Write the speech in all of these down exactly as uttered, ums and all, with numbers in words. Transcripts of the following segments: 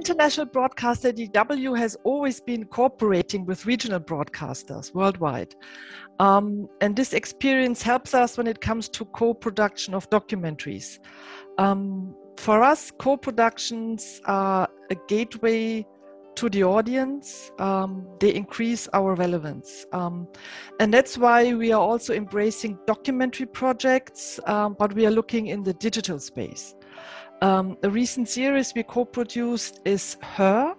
International broadcaster D W has always been cooperating with regional broadcasters worldwide. Um, and this experience helps us when it comes to co-production of documentaries. Um, for us, co-productions are a gateway to the audience. Um, they increase our relevance. Um, and that's why we are also embracing documentary projects, um, but we are looking in the digital space. Um, a recent series we co-produced is Her,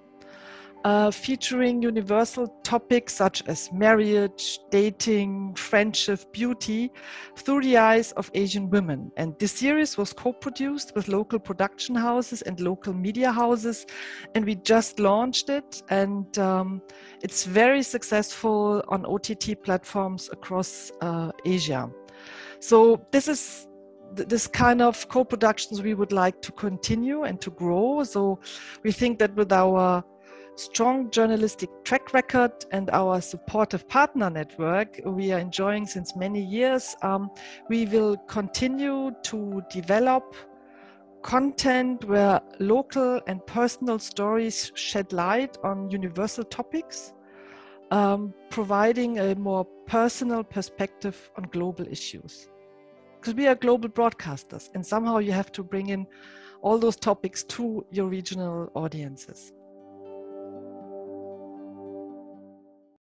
uh, featuring universal topics such as marriage, dating, friendship, beauty, through the eyes of Asian women. And this series was co-produced with local production houses and local media houses, and we just launched it, and um, it's very successful on O T T platforms across uh, Asia. So this is this kind of co-productions we would like to continue and to grow. So we think that with our strong journalistic track record and our supportive partner network we are enjoying since many years, um, we will continue to develop content where local and personal stories shed light on universal topics, um, providing a more personal perspective on global issues. Because we are global broadcasters, and somehow you have to bring in all those topics to your regional audiences.